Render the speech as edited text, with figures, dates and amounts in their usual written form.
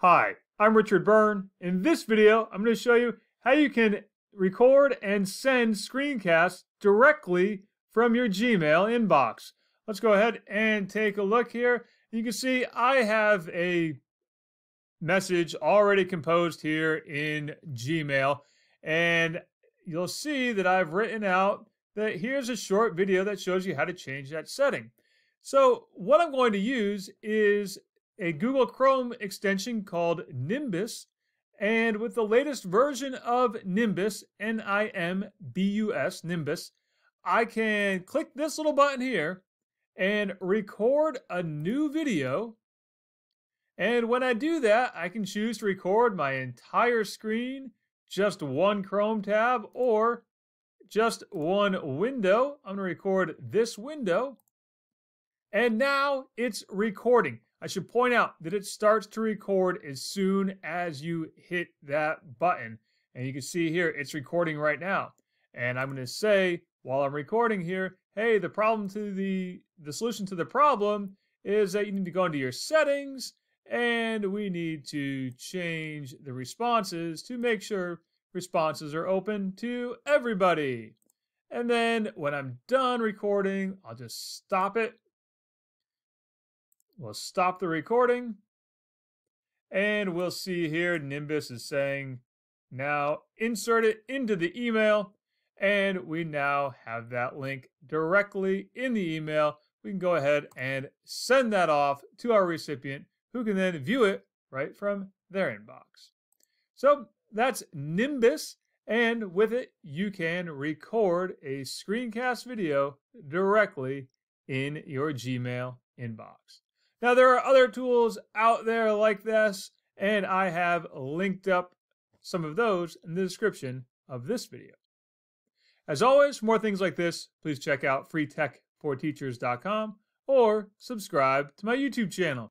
Hi, I'm Richard Byrne. In this video, I'm going to show you how you can record and send screencasts directly from your Gmail inbox. Let's go ahead and take a look here. You can see I have a message already composed here in Gmail, and you'll see that I've written out that here's a short video that shows you how to change that setting. So what I'm going to use is a Google Chrome extension called Nimbus, and with the latest version of Nimbus, N-I-M-B-U-S, Nimbus, I can click this little button here and record a new video. And when I do that, I can choose to record my entire screen, just one Chrome tab, or just one window. I'm going to record this window, and now it's recording. I should point out that it starts to record as soon as you hit that button. And you can see here, it's recording right now. And I'm going to say, while I'm recording here, hey, the solution to the problem is that you need to go into your settings, and we need to change the responses to make sure responses are open to everybody. And then when I'm done recording, I'll just stop it. We'll stop the recording, and we'll see here Nimbus is saying, now insert it into the email, and we now have that link directly in the email. We can go ahead and send that off to our recipient, who can then view it right from their inbox. So that's Nimbus, and with it, you can record a screencast video directly in your Gmail inbox. Now, there are other tools out there like this, and I have linked up some of those in the description of this video. As always, for more things like this, please check out freetech4teachers.com or subscribe to my YouTube channel.